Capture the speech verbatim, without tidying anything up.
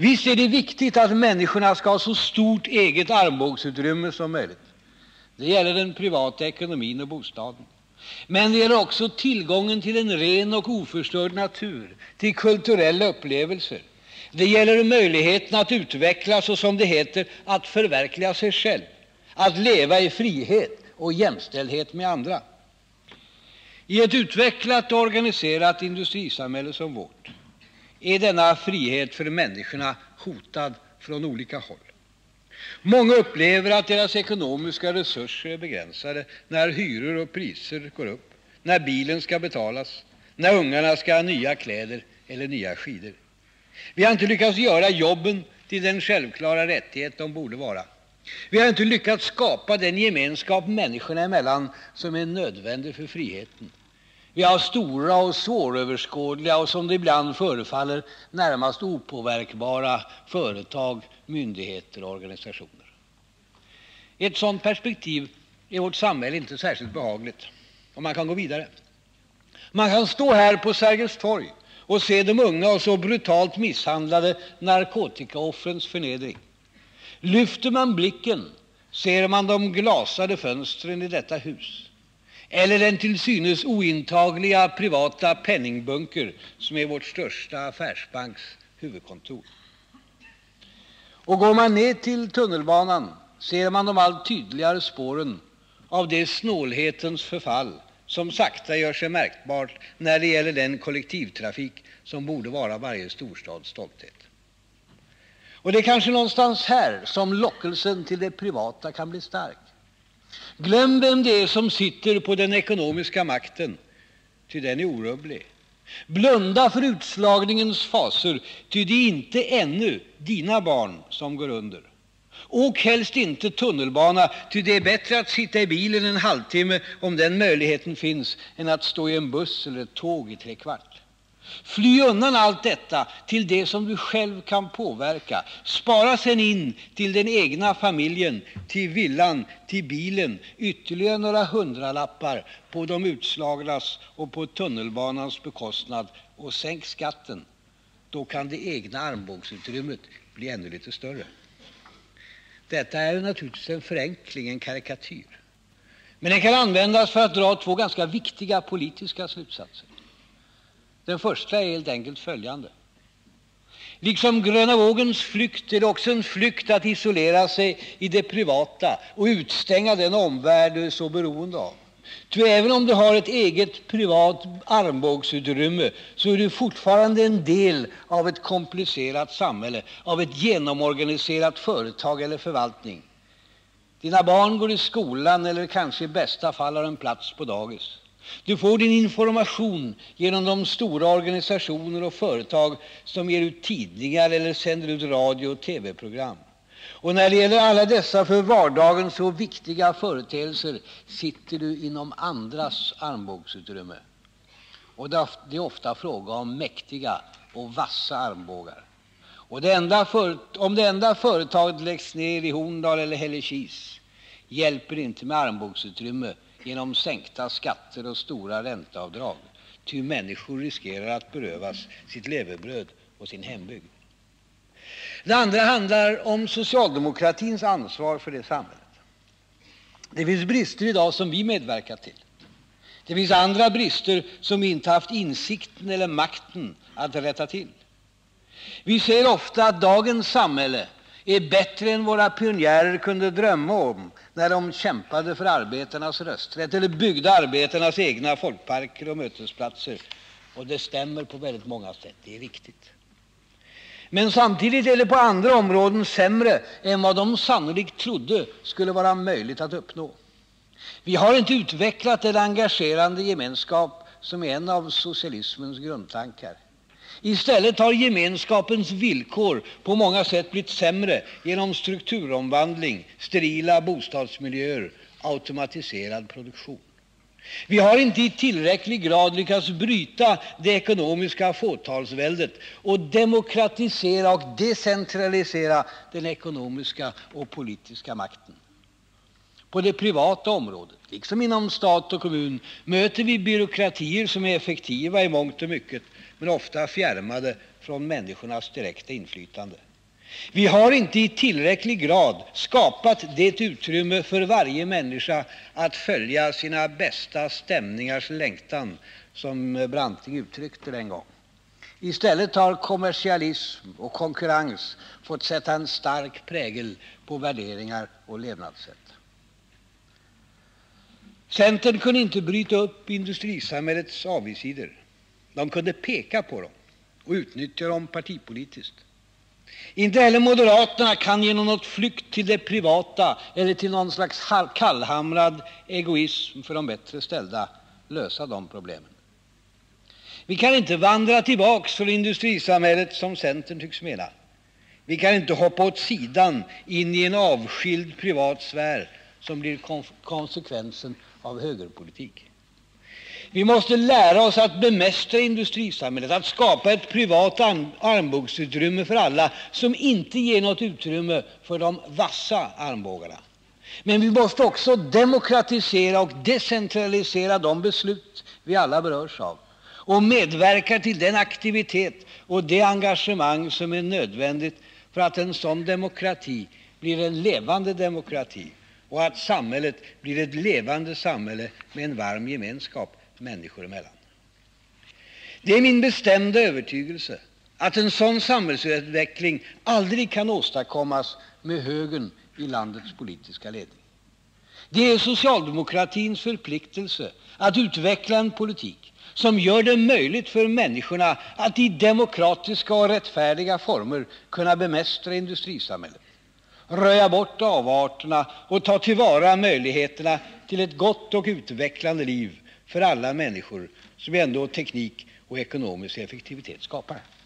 Visst är det viktigt att människorna skall ha så stort eget armbågsutrymme som möjligt. Det gäller den privata ekonomin och bostaden. Men det gäller också tillgången till en ren och oförstörd natur, till kulturella upplevelser. Det gäller möjligheten att utvecklas och, som det heter, att förverkliga sig själv, att leva i frihet och jämställdhet med andra. I ett utvecklat och organiserat industrisamhälle som vårt är denna frihet för människorna hotad från olika håll. Många upplever att deras ekonomiska resurser är begränsade när hyror och priser går upp, när bilen skall betalas, när ungarna skall ha nya kläder eller nya skidor. Vi har inte lyckats göra jobben till den självklara rättighet de borde vara. Vi har inte lyckats skapa den gemenskap människorna emellan som är nödvändig för friheten. Vi har stora och svåröverskådliga och, som det ibland förefaller, närmast opåverkbara företag, myndigheter och organisationer. I ett sådant perspektiv är vårt samhälle inte särskilt behagligt. Och man kan gå vidare. Man kan stå här på Sergels torg och se de unga och så brutalt misshandlade narkotikaoffrens förnedring. Lyfter man blicken ser man de glasade fönstren i detta hus, eller den till synes ointagliga privata penningbunker som är vårt största affärsbanks huvudkontor. Och går man ner till tunnelbanan ser man de allt tydligare spåren av det snålhetens förfall som sakta gör sig märkbart när det gäller den kollektivtrafik som borde vara varje storstads stolthet. Och det är kanske någonstans här som lockelsen till det privata kan bli stark. Glöm vem det är som sitter på den ekonomiska makten, ty den är orubblig. Blunda för utslagningens faser, ty det är inte ännu dina barn som går under. Åk helst inte tunnelbana, ty det är bättre att sitta i bilen en halvtimme om den möjligheten finns än att stå i en buss eller ett tåg i tre kvart. Fly undan allt detta till det som du själv kan påverka. Spara sen in till den egna familjen, till villan, till bilen, ytterligare några hundralappar på de utslagnas och på tunnelbanans bekostnad och sänk skatten. Då kan det egna armbågsutrymmet bli ännu lite större. Detta är naturligtvis en förenkling, en karikatyr. Men den kan användas för att dra två ganska viktiga politiska slutsatser. Den första är helt enkelt följande. Liksom gröna vågens flykt är det också en flykt att isolera sig i det privata och utstänga den omvärld du är så beroende av. Ty även om du har ett eget privat armbågsutrymme så är du fortfarande en del av ett komplicerat samhälle, av ett genomorganiserat företag eller förvaltning. Dina barn går i skolan eller kanske i bästa fall har en plats på dagis. Du får din information genom de stora organisationer och företag som ger ut tidningar eller sänder ut radio- och tv-program. Och när det gäller alla dessa för vardagen så viktiga företeelser sitter du inom andras armbågsutrymme. Och det är ofta fråga om mäktiga och vassa armbågar. Och det enda för, om det enda företaget läggs ner i Horndal eller Hällekis hjälper inte med armbågsutrymme genom sänkta skatter och stora ränteavdrag, ty människor riskerar att berövas sitt levebröd och sin hembygd. Det andra handlar om socialdemokratins ansvar för det samhället. Det finns brister idag som vi medverkar till. Det finns andra brister som vi inte haft insikten eller makten att rätta till. Vi ser ofta att dagens samhälle är bättre än våra pionjärer kunde drömma om när de kämpade för arbetarnas rösträtt eller byggde arbetarnas egna folkparker och mötesplatser. Och det stämmer på väldigt många sätt, det är riktigt. Men samtidigt är det på andra områden sämre än vad de sannolikt trodde skulle vara möjligt att uppnå. Vi har inte utvecklat den engagerande gemenskap som är en av socialismens grundtankar. Istället har gemenskapens villkor på många sätt blivit sämre genom strukturomvandling, sterila bostadsmiljöer, automatiserad produktion. Vi har inte i tillräcklig grad lyckats bryta det ekonomiska fåtalsväldet och demokratisera och decentralisera den ekonomiska och politiska makten. På det privata området, liksom inom stat och kommun, möter vi byråkratier som är effektiva i mångt och mycket, men ofta fjärmade från människornas direkta inflytande. Vi har inte i tillräcklig grad skapat det utrymme för varje människa att följa sina bästa stämningars längtan, som Branting uttryckte det en gång. I stället har kommersialism och konkurrens fått sätta en stark prägel på värderingar och levnadssätt. Centern kunde inte bryta upp industrisamhällets avigsidor. De kunde peka på dem och utnyttja dem partipolitiskt. Inte heller moderaterna kan genom något flykt till det privata eller till någon slags kallhamrad egoism för de bättre ställda lösa de problemen. Vi kan inte vandra tillbaks från industrisamhället, som centern tycks mena. Vi kan inte hoppa åt sidan in i en avskild privat sfär, som blir konsekvensen av högerpolitik. Vi måste lära oss att bemästra industrisamhället, att skapa ett privat armbågsutrymme för alla som inte ger något utrymme för de vassa armbågarna. Men vi måste också demokratisera och decentralisera de beslut vi alla berörs av och medverka till den aktivitet och det engagemang som är nödvändigt för att en sån demokrati blir en levande demokrati och att samhället blir ett levande samhälle med en varm gemenskap människor emellan. Det är min bestämda övertygelse att en sån samhällsutveckling aldrig kan åstadkommas med högern i landets politiska ledning. Det är socialdemokratins förpliktelse att utveckla en politik som gör det möjligt för människorna att i demokratiska och rättfärdiga former kunna bemästra industrisamhället, röja bort avarterna och ta tillvara möjligheterna till ett gott och utvecklande liv för alla människor, som ändå teknik och ekonomisk effektivitet skapar.